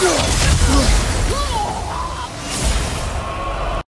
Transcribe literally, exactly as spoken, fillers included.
Go!